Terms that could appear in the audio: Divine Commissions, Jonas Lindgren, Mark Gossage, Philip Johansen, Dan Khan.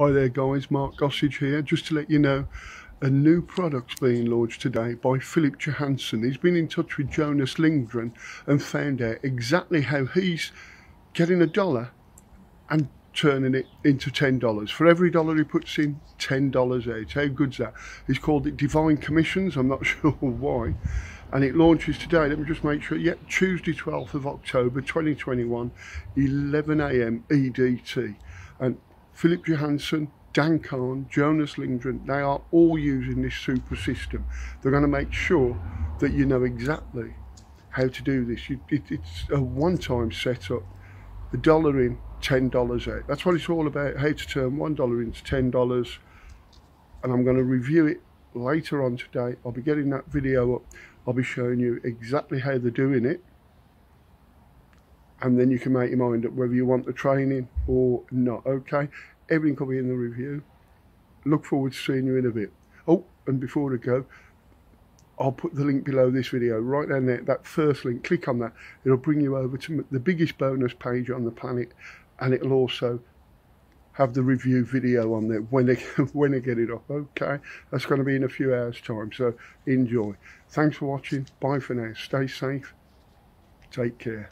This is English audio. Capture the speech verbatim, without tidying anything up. Hi there guys, Mark Gossage here, just to let you know a new product's being launched today by Philip Johansen. He's been in touch with Jonas Lindgren and found out exactly how he's getting a dollar and turning it into ten dollars. For every dollar he puts in, ten dollars out. How good's that? He's called it Divine Commissions, I'm not sure why. And it launches today, let me just make sure, yep, Tuesday twelfth of October twenty twenty-one, eleven A M E D T. And Philip Johansen, Dan Khan, Jonas Lindgren, they are all using this super system. They're going to make sure that you know exactly how to do this. You, it, it's a one-time setup, a dollar in, ten dollars out. That's what it's all about, how to turn one dollar into ten dollars. And I'm going to review it later on today. I'll be getting that video up. I'll be showing you exactly how they're doing it, and then you can make your mind up whether you want the training or not. Okay, everything will be in the review. Look forward to seeing you in a bit. Oh, and before I go, I'll put the link below this video, right down there, that first link. Click on that, it'll bring you over to the biggest bonus page on the planet, and it'll also have the review video on there when I, when I get it up. Okay, that's going to be in a few hours time, so enjoy. Thanks for watching, bye for now, stay safe, take care.